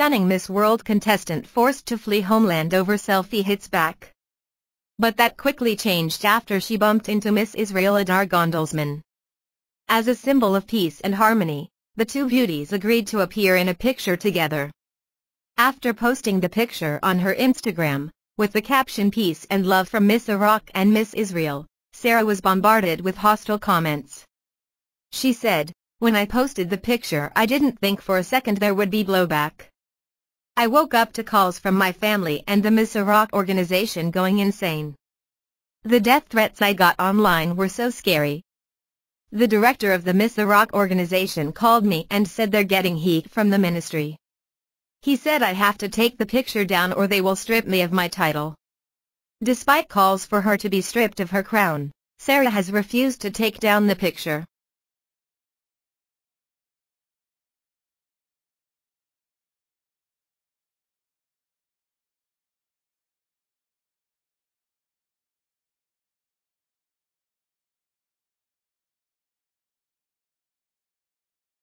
stunning Miss World contestant forced to flee homeland over selfie hits back. But that quickly changed after she bumped into Miss Israel Adar Gandlesman. As a symbol of peace and harmony, the two beauties agreed to appear in a picture together. After posting the picture on her Instagram, with the caption "Peace and Love from Miss Iraq and Miss Israel," Sarah was bombarded with hostile comments. She said, "When I posted the picture I didn't think for a second there would be blowback. I woke up to calls from my family and the Miss Iraq organization going insane. The death threats I got online were so scary. The director of the Miss Iraq organization called me and said they're getting heat from the ministry. He said I have to take the picture down or they will strip me of my title." Despite calls for her to be stripped of her crown, Sarah has refused to take down the picture.